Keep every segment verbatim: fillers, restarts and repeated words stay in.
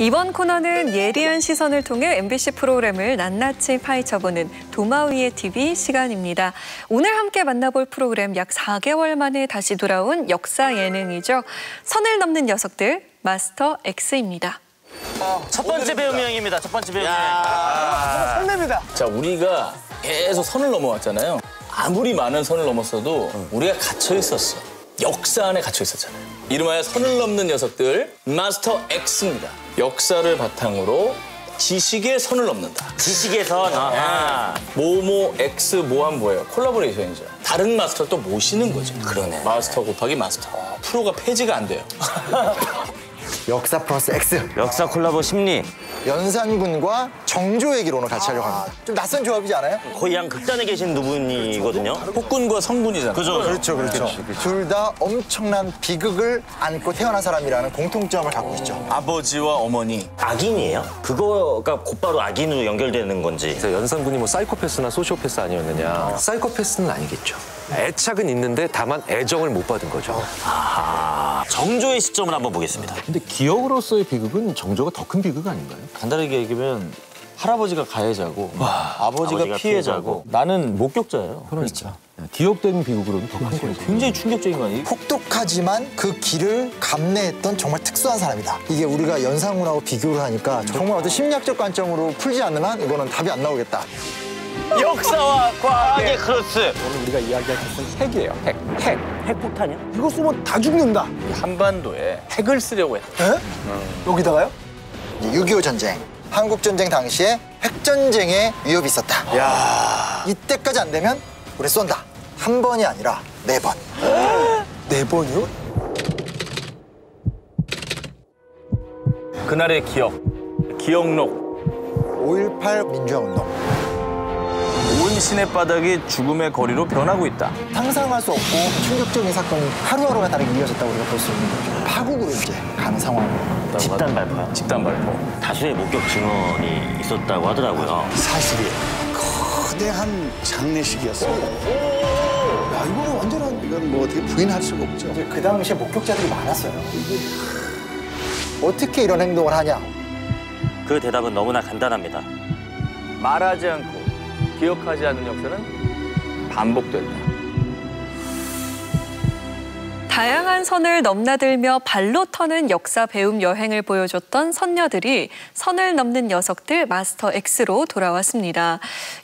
이번 코너는 예리한 시선을 통해 엠비씨 프로그램을 낱낱이 파헤쳐보는 도마 위의 티비 시간입니다. 오늘 함께 만나볼 프로그램 약 사 개월 만에 다시 돌아온 역사 예능이죠. 선을 넘는 녀석들 마스터 엑스입니다. 어, 첫 번째 배우 명입니다. 첫 번째 배우 명. 아, 설렙니다. 자, 우리가 계속 선을 넘어왔잖아요. 아무리 많은 선을 넘었어도 응. 우리가 갇혀 있었어. 역사 안에 갇혀 있었잖아요. 이름하여 선을 넘는 녀석들 마스터 엑스입니다. 역사를 바탕으로 지식의 선을 넘는다. 지식의 선. 아. 모모 X 모한 뭐예요? 콜라보레이션이죠. 다른 마스터를 또 모시는 거죠. 그러네. 마스터 곱하기 마스터. 아, 프로가 폐지가 안 돼요. 역사 플러스 X. 역사 콜라보 심리. 연산군과 정조 얘기로 오늘 같이 하려고 합니다. 아, 좀 낯선 조합이지 않아요? 거의 양 극단에 계신 두 분이거든요. 폭군과 성군이잖아요. 그죠? 그렇죠, 그렇죠. 그렇죠. 둘 다 엄청난 비극을 안고 태어난 사람이라는 공통점을 갖고 있죠. 오. 아버지와 어머니. 악인이에요? 그거가 곧바로 악인으로 연결되는 건지. 그래서 연산군이 뭐 사이코패스나 소시오패스 아니었느냐. 사이코패스는 아니겠죠. 애착은 있는데 다만 애정을 못 받은 거죠. 아, 정조의 시점을 한번 보겠습니다. 근데 기억으로서의 비극은 정조가 더 큰 비극 아닌가요? 간단하게 얘기하면 할아버지가 가해자고 와, 아버지가, 아버지가 피해자고, 피해자고 나는 목격자예요. 그러니까. 그렇죠. 기억되는 비극으로는 더 큰 거죠. 굉장히 충격적인 거 아니에요? 혹독하지만 그 길을 감내했던 정말 특수한 사람이다. 이게 우리가 연산군하고 비교를 하니까 정말 어떤 심리학적 관점으로 풀지 않는 한 이거는 답이 안 나오겠다. 역사와 과학의 크로스. 오늘 우리가 이야기할 것은 핵이에요. 핵, 핵. 핵폭탄이요? 이거 쏘면 다 죽는다. 한반도에 핵을 쓰려고 했어요. 음. 여기다가요? 육이오 전쟁. 한국 전쟁 당시에 핵 전쟁의 위협이 있었다. 야. 이때까지 안 되면 우리 쏜다. 한 번이 아니라 네 번. 네 번이요? 그날의 기억. 기억록. 오일팔 민주화운동. 온 시내바닥이 죽음의 거리로 변하고 있다. 상상할 수 없고 충격적인 사건이 하루하루가 다르게 이어졌다고 우리가 볼 수 있는 거죠. 파국으로 이제 가는 상황으로. 집단 발포. 집단 발포. 다수의 목격 증언이 있었다고 하더라고요. 사실이에요. 거대한 장례식이었어요. 야, 이거는 완전한, 이건 뭐 어떻게 부인할 수가 없죠. 그 당시에 목격자들이 많았어요. 이게... 어떻게 이런 행동을 하냐? 그 대답은 너무나 간단합니다. 말하지 않고. 기억하지 않는 역사는 반복된다. 다양한 선을 넘나들며 발로 터는 역사 배움 여행을 보여줬던 선녀들이 선을 넘는 녀석들 마스터 엑스로 돌아왔습니다.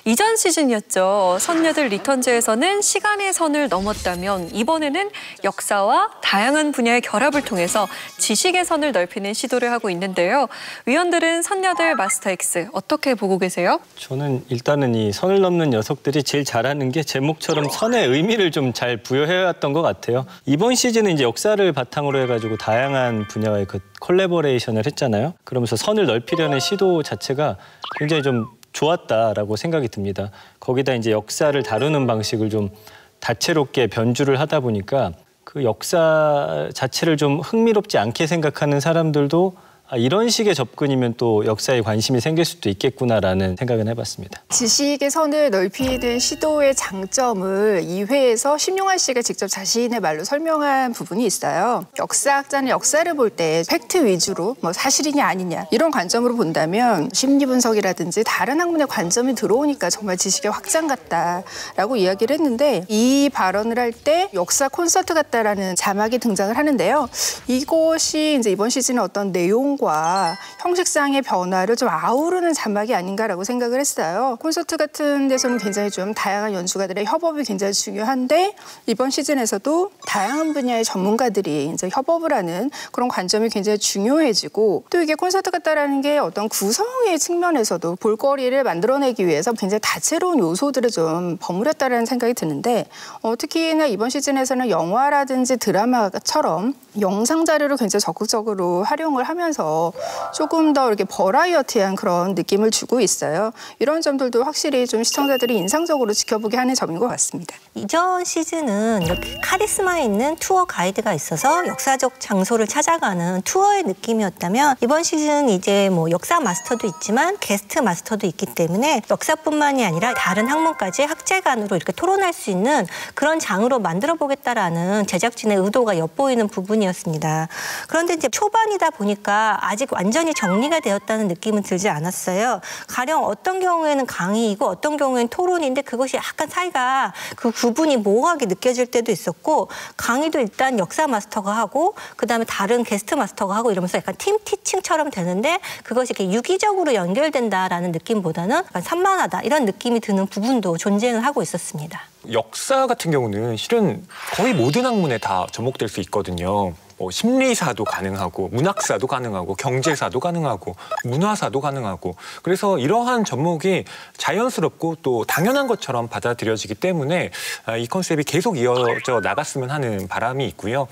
이전 시즌이었죠. 선녀들 리턴즈에서는 시간의 선을 넘었다면 이번에는 역사와 다양한 분야의 결합을 통해서 지식의 선을 넓히는 시도를 하고 있는데요. 위원들은 선녀들 마스터 엑스 어떻게 보고 계세요? 저는 일단은 이 선을 넘는 녀석들이 제일 잘하는 게 제목처럼 선의 의미를 좀 잘 부여해왔던 것 같아요. 이번 시즌은 이제 역사를 바탕으로 해가지고 다양한 분야의 그 콜라보레이션을 했잖아요. 그러면서 선을 넓히려는 시도 자체가 굉장히 좀 좋았다라고 생각이 듭니다. 거기다 이제 역사를 다루는 방식을 좀 다채롭게 변주를 하다 보니까 그 역사 자체를 좀 흥미롭지 않게 생각하는 사람들도 아, 이런 식의 접근이면 또 역사에 관심이 생길 수도 있겠구나라는 생각은 해봤습니다. 지식의 선을 넓히는 시도의 장점을 이 회에서 심용환 씨가 직접 자신의 말로 설명한 부분이 있어요. 역사학자는 역사를 볼 때 팩트 위주로 뭐 사실이냐 아니냐 이런 관점으로 본다면 심리분석이라든지 다른 학문의 관점이 들어오니까 정말 지식의 확장 같다라고 이야기를 했는데 이 발언을 할 때 역사 콘서트 같다라는 자막이 등장을 하는데요. 이것이 이제 이번 시즌의 어떤 내용 과 형식상의 변화를 좀 아우르는 자막이 아닌가라고 생각을 했어요. 콘서트 같은 데서는 굉장히 좀 다양한 연주가들의 협업이 굉장히 중요한데 이번 시즌에서도 다양한 분야의 전문가들이 이제 협업을 하는 그런 관점이 굉장히 중요해지고 또 이게 콘서트 같다라는 게 어떤 구성의 측면에서도 볼거리를 만들어내기 위해서 굉장히 다채로운 요소들을 좀 버무렸다라는 생각이 드는데 어, 특히나 이번 시즌에서는 영화라든지 드라마처럼 영상 자료를 굉장히 적극적으로 활용을 하면서 조금 더 이렇게 버라이어티한 그런 느낌을 주고 있어요. 이런 점들도 확실히 좀 시청자들이 인상적으로 지켜보게 하는 점인 것 같습니다. 이전 시즌은 이렇게 카리스마 있는 투어 가이드가 있어서 역사적 장소를 찾아가는 투어의 느낌이었다면, 이번 시즌은 이제 뭐 역사 마스터도 있지만 게스트 마스터도 있기 때문에 역사뿐만이 아니라 다른 학문까지 학제간으로 이렇게 토론할 수 있는 그런 장으로 만들어보겠다라는 제작진의 의도가 엿보이는 부분이었습니다. 그런데 이제 초반이다 보니까 아직 완전히 정리가 되었다는 느낌은 들지 않았어요. 가령 어떤 경우에는 강의이고 어떤 경우에는 토론인데 그것이 약간 사이가 그 구분이 모호하게 느껴질 때도 있었고, 강의도 일단 역사 마스터가 하고 그다음에 다른 게스트 마스터가 하고 이러면서 약간 팀 티칭처럼 되는데 그것이 이렇게 유기적으로 연결된다라는 느낌보다는 약간 산만하다 이런 느낌이 드는 부분도 존재는 하고 있었습니다. 역사 같은 경우는 실은 거의 모든 학문에 다 접목될 수 있거든요. 뭐 심리사도 가능하고 문학사도 가능하고 경제사도 가능하고 문화사도 가능하고, 그래서 이러한 접목이 자연스럽고 또 당연한 것처럼 받아들여지기 때문에 이 컨셉이 계속 이어져 나갔으면 하는 바람이 있고요.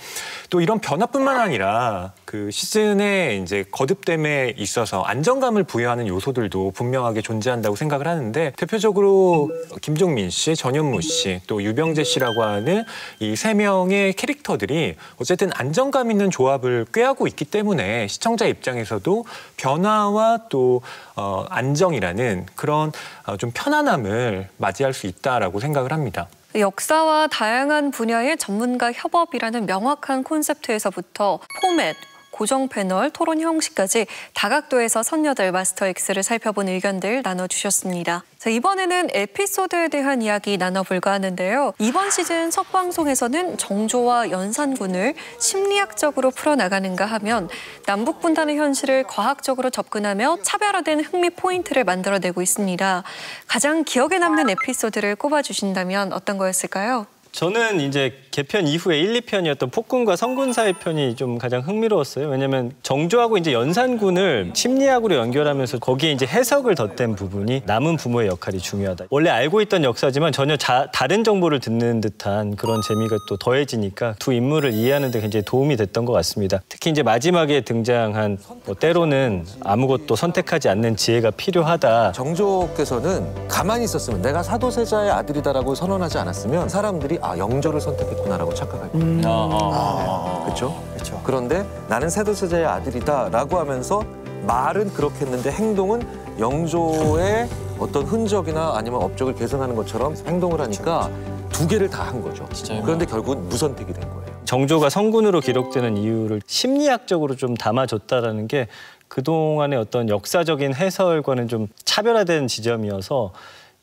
또 이런 변화뿐만 아니라 그 시즌의 이제 거듭됨에 있어서 안정감을 부여하는 요소들도 분명하게 존재한다고 생각을 하는데, 대표적으로 김종민 씨, 전현무 씨, 또 유병재 씨라고 하는 이 세 명의 캐릭터들이 어쨌든 안정 감 있는 조합을 꾀하고 있기 때문에 시청자 입장에서도 변화와 또 어, 안정이라는 그런 어, 좀 편안함을 맞이할 수 있다라고 생각을 합니다. 역사와 다양한 분야의 전문가 협업이라는 명확한 콘셉트에서부터 포맷, 고정 패널, 토론 형식까지 다각도에서 선녀들 마스터 엑스를 살펴본 의견들 나눠주셨습니다. 자, 이번에는 에피소드에 대한 이야기 나눠볼까 하는데요. 이번 시즌 첫 방송에서는 정조와 연산군을 심리학적으로 풀어나가는가 하면, 남북분단의 현실을 과학적으로 접근하며 차별화된 흥미 포인트를 만들어내고 있습니다. 가장 기억에 남는 에피소드를 꼽아주신다면 어떤 거였을까요? 저는 이제 개편 이후에 일, 이 편이었던 폭군과 성군사의 편이 좀 가장 흥미로웠어요. 왜냐면 정조하고 이제 연산군을 심리학으로 연결하면서 거기에 이제 해석을 덧댄 부분이 남은 부모의 역할이 중요하다. 원래 알고 있던 역사지만 전혀 자, 다른 정보를 듣는 듯한 그런 재미가 또 더해지니까 두 인물을 이해하는 데 굉장히 도움이 됐던 것 같습니다. 특히 이제 마지막에 등장한 뭐 때로는 아무것도 선택하지 않는 지혜가 필요하다. 정조께서는 가만히 있었으면, 내가 사도세자의 아들이다라고 선언하지 않았으면 사람들이 아, 영조를 선택했구나라고 착각할 거예요. 음. 아, 아, 아. 그렇죠? 그렇죠. 그런데 나는 사도세자의 아들이다라고 하면서 말은 그렇게 했는데 행동은 영조의 어떤 흔적이나 아니면 업적을 계승하는 것처럼 행동을 하니까 두 개를 다 한 거죠. 진짜요? 그런데 결국은 무선택이 된 거예요. 정조가 성군으로 기록되는 이유를 심리학적으로 좀 담아줬다라는 게 그동안의 어떤 역사적인 해설과는 좀 차별화된 지점이어서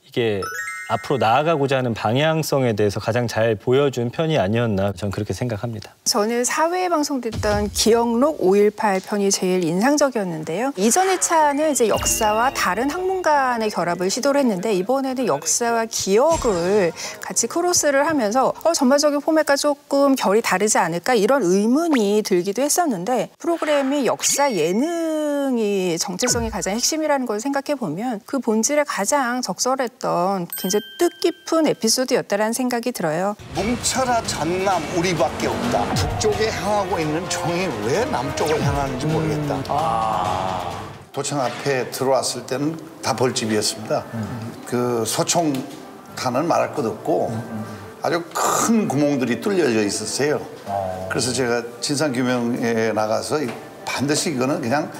이게 앞으로 나아가고자 하는 방향성에 대해서 가장 잘 보여준 편이 아니었나, 저는 그렇게 생각합니다. 저는 사 회에 방송됐던 기억록 오일팔 편이 제일 인상적이었는데요. 이전의 차는 이제 역사와 다른 학문 간의 결합을 시도를 했는데, 이번에는 역사와 기억을 같이 크로스를 하면서 어, 전반적인 포맷과 조금 결이 다르지 않을까 이런 의문이 들기도 했었는데, 프로그램이 역사 예능이 정체성이 가장 핵심이라는 걸 생각해보면 그 본질에 가장 적절했던 굉장히 뜻깊은 에피소드였다라는 생각이 들어요. 뭉쳐라 전남 우리밖에 없다. 북쪽에 향하고 있는 총이 왜 남쪽을 향하는지 모르겠다. 음. 아. 도청 앞에 들어왔을 때는 다 벌집이었습니다. 음. 그 소총탄은 말할 것 없고 음. 아주 큰 구멍들이 뚫려져 있었어요. 아. 그래서 제가 진상규명에 나가서 반드시 이거는 그냥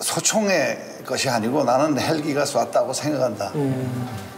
소총의 것이 아니고 나는 헬기가 쐈다고 생각한다. 음.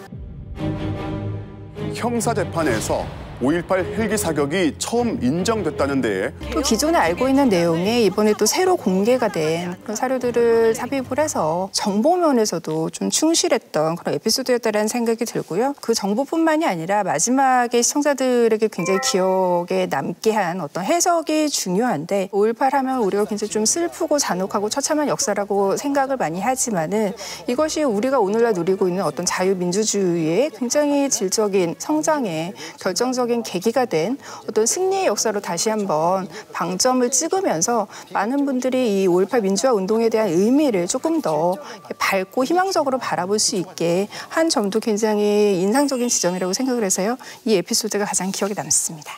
형사재판에서 오일팔 헬기 사격이 처음 인정됐다는 데에 또 기존에 알고 있는 내용에 이번에 또 새로 공개가 된 그런 사료들을 삽입을 해서 정보면에서도 좀 충실했던 그런 에피소드였다는 생각이 들고요. 그 정보뿐만이 아니라 마지막에 시청자들에게 굉장히 기억에 남게 한 어떤 해석이 중요한데, 오일팔 하면 우리가 굉장히 좀 슬프고 잔혹하고 처참한 역사라고 생각을 많이 하지만은 이것이 우리가 오늘날 누리고 있는 어떤 자유민주주의의 굉장히 질적인 성장에 결정적인 계기가 된 어떤 승리의 역사로 다시 한번 방점을 찍으면서 많은 분들이 이 오일팔 민주화 운동에 대한 의미를 조금 더 밝고 희망적으로 바라볼 수 있게 한 점도 굉장히 인상적인 지점이라고 생각을 해서요. 이 에피소드가 가장 기억에 남습니다.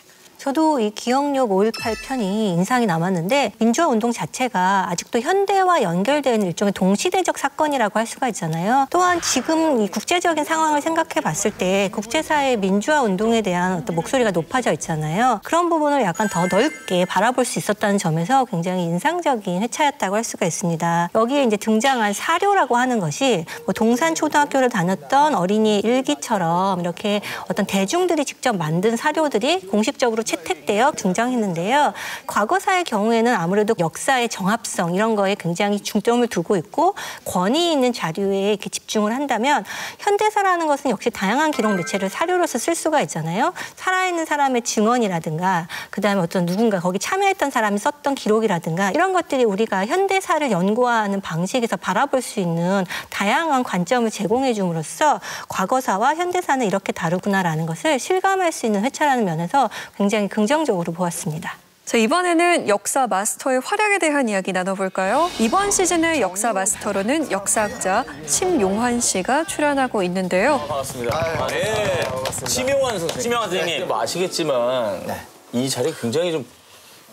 저도 이 기억력 오일팔 편이 인상이 남았는데 민주화운동 자체가 아직도 현대와 연결되는 일종의 동시대적 사건이라고 할 수가 있잖아요. 또한 지금 이 국제적인 상황을 생각해 봤을 때 국제사회의 민주화운동에 대한 어떤 목소리가 높아져 있잖아요. 그런 부분을 약간 더 넓게 바라볼 수 있었다는 점에서 굉장히 인상적인 회차였다고 할 수가 있습니다. 여기에 이제 등장한 사료라고 하는 것이 뭐 동산초등학교를 다녔던 어린이 일기처럼 이렇게 어떤 대중들이 직접 만든 사료들이 공식적으로 채택되어 등장했는데요. 과거사의 경우에는 아무래도 역사의 정합성 이런 거에 굉장히 중점을 두고 있고 권위 있는 자료에 이렇게 집중을 한다면 현대사라는 것은 역시 다양한 기록 매체를 사료로서 쓸 수가 있잖아요. 살아있는 사람의 증언이라든가 그다음에 어떤 누군가 거기 참여했던 사람이 썼던 기록이라든가 이런 것들이 우리가 현대사를 연구하는 방식에서 바라볼 수 있는 다양한 관점을 제공해 줌으로써 과거사와 현대사는 이렇게 다르구나라는 것을 실감할 수 있는 회차라는 면에서 굉장히 긍정적으로 보았습니다. 자, 이번에는 역사 마스터의 활약에 대한 이야기 나눠볼까요? 이번 시즌의 역사 마스터로는 역사학자 심용환 씨가 출연하고 있는데요. 아, 반갑습니다. 아유, 아, 예. 아, 반갑습니다. 심용환 선생님. 심용환 선생님. 뭐 아시겠지만 네. 이 자리 굉장히 좀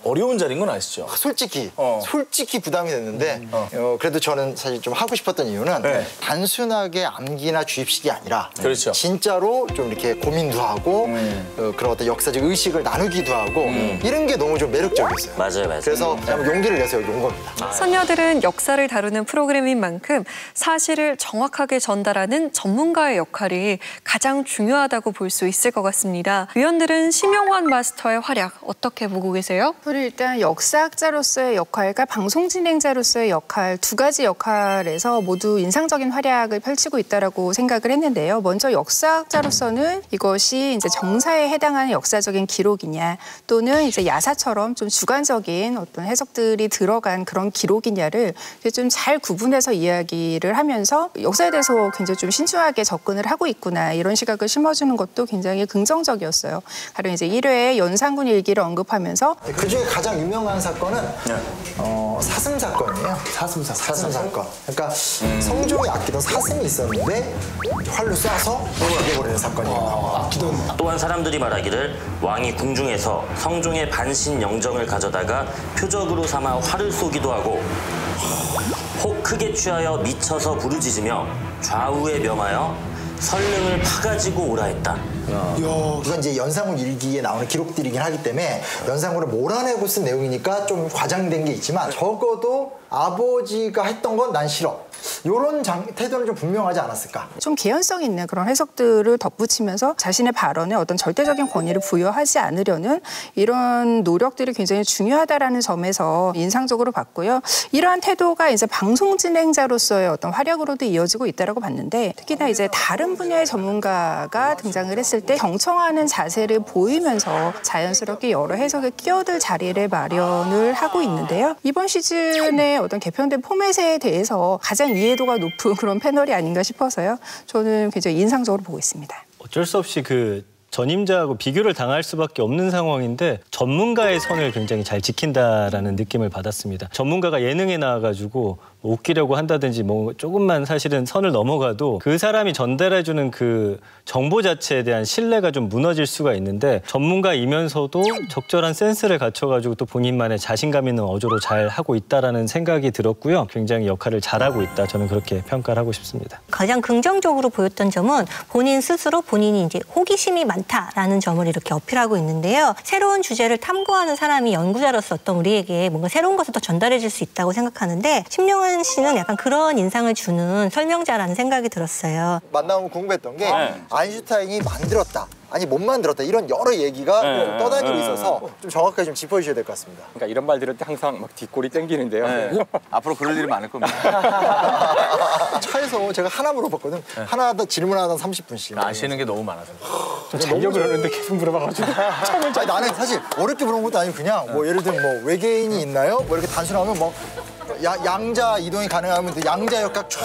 어려운 자리인 건 아시죠? 솔직히, 어. 솔직히 부담이 됐는데 음. 어. 어, 그래도 저는 사실 좀 하고 싶었던 이유는 네. 단순하게 암기나 주입식이 아니라 그렇죠. 진짜로 좀 이렇게 고민도 하고 음. 어, 그런 어떤 역사적 의식을 나누기도 하고 음. 이런 게 너무 좀 매력적이었어요. 맞아요, 맞아요. 그래서 음. 용기를 내서 여기 온 겁니다. 아. 선녀들은 역사를 다루는 프로그램인 만큼 사실을 정확하게 전달하는 전문가의 역할이 가장 중요하다고 볼 수 있을 것 같습니다. 위원들은 심용환 마스터의 활약 어떻게 보고 계세요? 일단 역사학자로서의 역할과 방송 진행자로서의 역할 두 가지 역할에서 모두 인상적인 활약을 펼치고 있다라고 생각을 했는데요. 먼저 역사학자로서는 이것이 이제 정사에 해당하는 역사적인 기록이냐 또는 이제 야사처럼 좀 주관적인 어떤 해석들이 들어간 그런 기록이냐를 좀 잘 구분해서 이야기를 하면서 역사에 대해서 굉장히 좀 신중하게 접근을 하고 있구나 이런 시각을 심어주는 것도 굉장히 긍정적이었어요. 가령 이제 일 회에 연산군 일기를 언급하면서 그중에 가장 유명한 사건은 네. 어, 사슴 사건이에요. 사슴 사건. 사슴 사건. 그러니까 음. 성종이 아끼던 사슴이 있었는데 활로 쏴서 죽여버리는 사건이에요. 어. 아끼던. 또한 사람들이 말하기를 왕이 궁중에서 성종의 반신 영정을 가져다가 표적으로 삼아 활을 쏘기도 하고 혹 크게 취하여 미쳐서 부르짖으며 좌우에 명하여 설릉을 파가지고 오라 했다. 그건 이제 연산군 일기에 나오는 기록들이긴 하기 때문에 연산군을 몰아내고 쓴 내용이니까 좀 과장된 게 있지만 적어도 아버지가 했던 건 난 싫어. 이런 태도는 좀 분명하지 않았을까? 좀 개연성 있는 그런 해석들을 덧붙이면서 자신의 발언에 어떤 절대적인 권위를 부여하지 않으려는 이런 노력들이 굉장히 중요하다라는 점에서 인상적으로 봤고요. 이러한 태도가 이제 방송 진행자로서의 어떤 활약으로도 이어지고 있다라고 봤는데 특히나 이제 다른 분야의 전문가가 등장을 했을 때 경청하는 자세를 보이면서 자연스럽게 여러 해석에 끼어들 자리를 마련을 하고 있는데요. 이번 시즌의 어떤 개편된 포맷에 대해서 가장 이해도가 높은 그런 패널이 아닌가 싶어서요. 저는 굉장히 인상적으로 보고 있습니다. 어쩔 수 없이 그 전임자하고 비교를 당할 수밖에 없는 상황인데 전문가의 선을 굉장히 잘 지킨다라는 느낌을 받았습니다. 전문가가 예능에 나와가지고 뭐 웃기려고 한다든지 뭐 조금만 사실은 선을 넘어가도 그 사람이 전달해주는 그 정보 자체에 대한 신뢰가 좀 무너질 수가 있는데 전문가이면서도 적절한 센스를 갖춰가지고 또 본인만의 자신감 있는 어조로 잘 하고 있다라는 생각이 들었고요. 굉장히 역할을 잘하고 있다. 저는 그렇게 평가를 하고 싶습니다. 가장 긍정적으로 보였던 점은 본인 스스로 본인이 이제 호기심이 많 라는 점을 이렇게 어필하고 있는데요. 새로운 주제를 탐구하는 사람이 연구자로서 어떤 우리에게 뭔가 새로운 것을 더 전달해 줄 수 있다고 생각하는데 심용환 씨는 약간 그런 인상을 주는 설명자라는 생각이 들었어요. 만나면 궁금했던 게 네. 아인슈타인이 만들었다. 아니 못 만들었다 이런 여러 얘기가 네, 떠다니고 네, 있어서 네. 좀 정확하게 좀 짚어주셔야 될 것 같습니다. 그러니까 이런 말 들을 때 항상 막 뒷골이 땡기는데요. 네. 앞으로 그럴 일이 많을 겁니다. 차에서 제가 하나 물어봤거든. 네. 하나 더 질문하던 삼십 분씩. 아시는 게 너무 많아서. 좀 잘려 그러는데 계속 물어봐가지고. 참을 잘. 나는 사실 어렵게 물어본 것도 아니고 그냥 뭐 예를 들면 뭐 외계인이 있나요? 뭐 이렇게 단순하면 뭐. 야, 양자 이동이 가능하면 양자 역학 촤.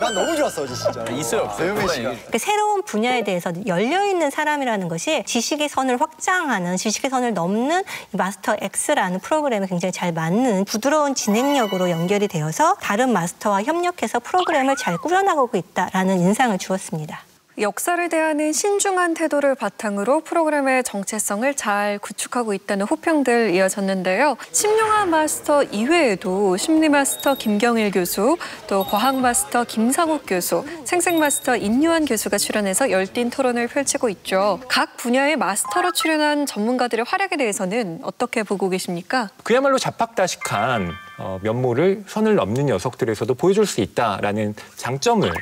난 너무 좋았어 진짜. 있어요 없어요? 그러니까 새로운 분야에 대해서 열려있는 사람이라는 것이 지식의 선을 확장하는 지식의 선을 넘는 마스터 엑스라는 프로그램에 굉장히 잘 맞는 부드러운 진행력으로 연결이 되어서 다른 마스터와 협력해서 프로그램을 잘 꾸려나가고 있다라는 인상을 주었습니다. 역사를 대하는 신중한 태도를 바탕으로 프로그램의 정체성을 잘 구축하고 있다는 호평들 이어졌는데요. 심용환 마스터 이외에도 심리 마스터 김경일 교수, 또 과학 마스터 김상욱 교수, 생생 마스터 인유한 교수가 출연해서 열띤 토론을 펼치고 있죠. 각 분야의 마스터로 출연한 전문가들의 활약에 대해서는 어떻게 보고 계십니까? 그야말로 잡학다식한 어, 면모를 선을 넘는 녀석들에서도 보여줄 수 있다라는 장점을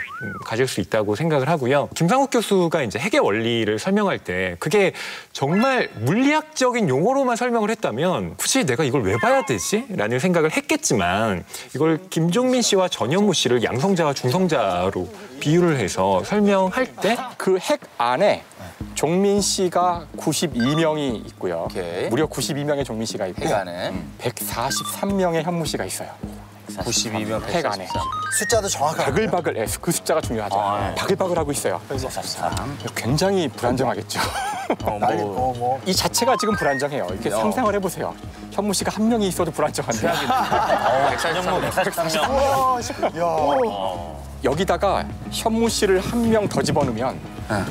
가질 수 있다고 생각을 하고요. 김상욱 교수가 이제 핵의 원리를 설명할 때 그게 정말 물리학적인 용어로만 설명을 했다면 굳이 내가 이걸 왜 봐야 되지? 라는 생각을 했겠지만 이걸 김종민 씨와 전현무 씨를 양성자와 중성자로 비유를 해서 설명할 때 그 핵 안에 종민 씨가 구십이 명이 있고요. 오케이. 무려 구십이 명의 종민 씨가 있고 핵 안에 백사십삼 명의 현무 씨가 있어요. 구십이 명 핵 안에. 숫자도 정확하게. 바글바글 S, 그 숫자가 중요하죠. 아, 네. 바글바글 하고 있어요. 백사십삼. 굉장히 불안정하겠죠. 어, 뭐. 뭐. 이 자체가 지금 불안정해요. 이렇게 야. 상상을 해보세요. 현무 씨가 한 명이 있어도 불안정한데. 백사십삼 명. 여기다가 현무 씨를 한 명 더 집어넣으면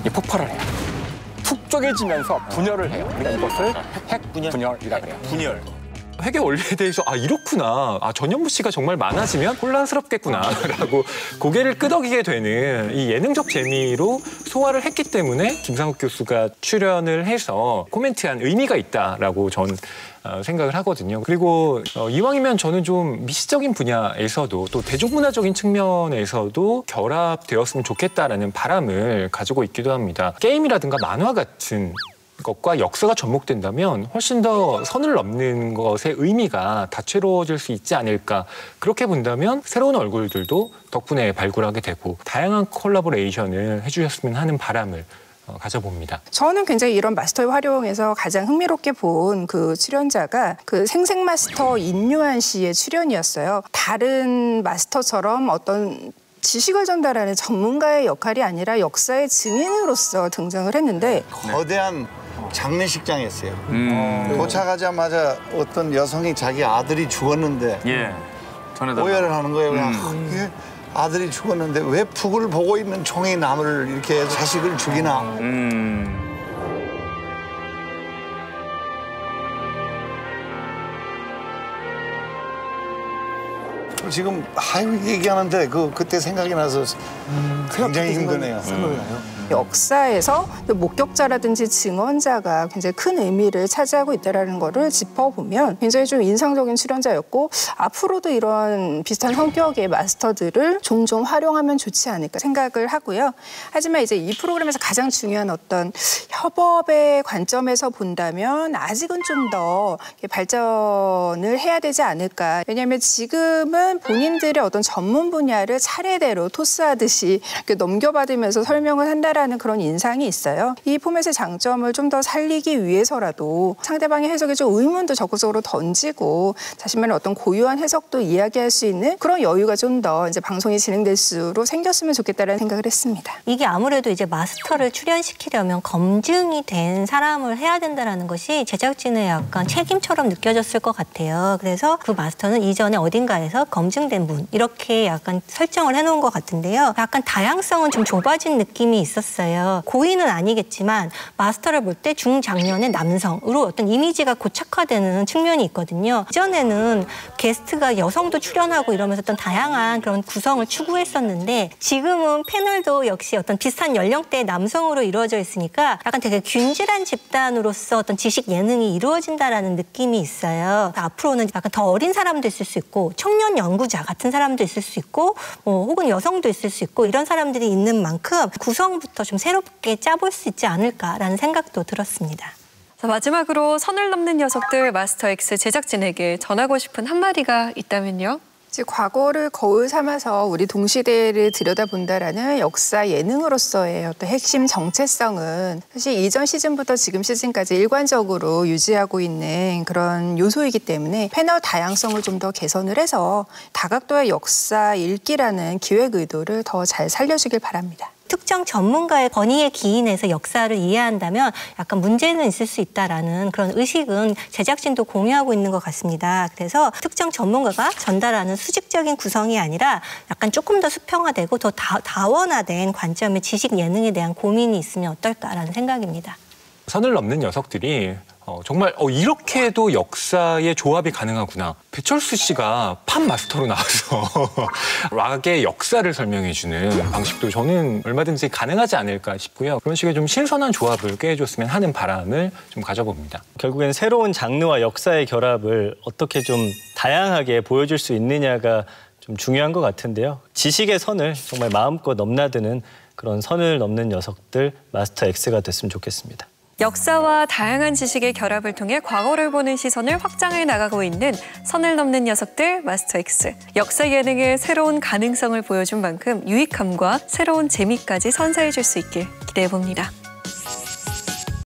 네. 폭발을 해요. 툭 쪼개지면서 분열을 해요. 이것을 핵 분열이라고 해요. 분열. 핵의 원리에 대해서 아 이렇구나, 아 전현무 씨가 정말 많아지면 혼란스럽겠구나라고 고개를 끄덕이게 되는 이 예능적 재미로 소화를 했기 때문에 김상욱 교수가 출연을 해서 코멘트한 의미가 있다라고 전 생각을 하거든요. 그리고 이왕이면 저는 좀 미시적인 분야에서도 또 대중문화적인 측면에서도 결합되었으면 좋겠다라는 바람을 가지고 있기도 합니다. 게임이라든가 만화 같은 것과 역사가 접목된다면 훨씬 더 선을 넘는 것의 의미가 다채로워질 수 있지 않을까. 그렇게 본다면 새로운 얼굴들도 덕분에 발굴하게 되고 다양한 콜라보레이션을 해주셨으면 하는 바람을 가져봅니다. 저는 굉장히 이런 마스터의 활용에서 가장 흥미롭게 본 그 출연자가 그 생생 마스터 인유한 씨의 출연이었어요. 다른 마스터처럼 어떤 지식을 전달하는 전문가의 역할이 아니라 역사의 증인으로서 등장을 했는데 거대한 장례식장이었어요. 음. 도착하자마자 어떤 여성이 자기 아들이 죽었는데 예. 오열을 하는 거예요. 그냥 음. 아들이 죽었는데 왜 북을 보고 있는 총이 나무를 이렇게 자식을 죽이나. 음. 지금 하이 얘기하는데 그 그때 생각이 나서 음, 굉장히 힘드네요. 음. 역사에서 목격자라든지 증언자가 굉장히 큰 의미를 차지하고 있다는 거를 짚어보면 굉장히 좀 인상적인 출연자였고 앞으로도 이런 비슷한 성격의 마스터들을 종종 활용하면 좋지 않을까 생각을 하고요. 하지만 이제 이 프로그램에서 가장 중요한 어떤 협업의 관점에서 본다면 아직은 좀 더 발전을 해야 되지 않을까. 왜냐하면 지금은 본인들의 어떤 전문 분야를 차례대로 토스하듯이 이렇게 넘겨받으면서 설명을 한다라는 그런 인상이 있어요. 이 포맷의 장점을 좀 더 살리기 위해서라도 상대방의 해석에 좀 의문도 적극적으로 던지고 자신만의 어떤 고유한 해석도 이야기할 수 있는 그런 여유가 좀 더 이제 방송이 진행될수록 생겼으면 좋겠다라는 생각을 했습니다. 이게 아무래도 이제 마스터를 출연시키려면 검증이 된 사람을 해야 된다라는 것이 제작진의 약간 책임처럼 느껴졌을 것 같아요. 그래서 그 마스터는 이전에 어딘가에서 검증된 분 이렇게 약간 설정을 해놓은 것 같은데요. 약간 다양성은 좀 좁아진 느낌이 있었어요. 고인은 아니겠지만 마스터를 볼 때 중장년의 남성으로 어떤 이미지가 고착화되는 측면이 있거든요. 이전에는 게스트가 여성도 출연하고 이러면서 어떤 다양한 그런 구성을 추구했었는데 지금은 패널도 역시 어떤 비슷한 연령대의 남성으로 이루어져 있으니까 약간 되게 균질한 집단으로서 어떤 지식 예능이 이루어진다라는 느낌이 있어요. 앞으로는 약간 더 어린 사람도 있을 수 있고 청년 연구자 같은 사람도 있을 수 있고 뭐 혹은 여성도 있을 수 있고 이런 사람들이 있는 만큼 구성 부터 좀 새롭게 짜볼 수 있지 않을까라는 생각도 들었습니다. 자, 마지막으로 선을 넘는 녀석들 마스터-X 제작진에게 전하고 싶은 한마디가 있다면요? 이제 과거를 거울 삼아서 우리 동시대를 들여다본다라는 역사 예능으로서의 어떤 핵심 정체성은 사실 이전 시즌부터 지금 시즌까지 일관적으로 유지하고 있는 그런 요소이기 때문에 패널 다양성을 좀 더 개선을 해서 다각도의 역사 읽기라는 기획 의도를 더 잘 살려주길 바랍니다. 특정 전문가의 권위에 기인해서 역사를 이해한다면 약간 문제는 있을 수 있다라는 그런 의식은 제작진도 공유하고 있는 것 같습니다. 그래서 특정 전문가가 전달하는 수직적인 구성이 아니라 약간 조금 더 수평화되고 더 다, 다원화된 관점의 지식 예능에 대한 고민이 있으면 어떨까라는 생각입니다. 선을 넘는 녀석들이 어, 정말 어, 이렇게도 역사의 조합이 가능하구나. 배철수 씨가 팝 마스터로 나와서 락의 역사를 설명해주는 방식도 저는 얼마든지 가능하지 않을까 싶고요. 그런 식의 좀 신선한 조합을 꾀해줬으면 하는 바람을 좀 가져봅니다. 결국엔 새로운 장르와 역사의 결합을 어떻게 좀 다양하게 보여줄 수 있느냐가 좀 중요한 것 같은데요. 지식의 선을 정말 마음껏 넘나드는 그런 선을 넘는 녀석들 마스터 엑스가 됐으면 좋겠습니다. 역사와 다양한 지식의 결합을 통해 과거를 보는 시선을 확장해 나가고 있는 선을 넘는 녀석들 마스터 엑스. 역사 예능의 새로운 가능성을 보여준 만큼 유익함과 새로운 재미까지 선사해 줄 수 있길 기대해 봅니다.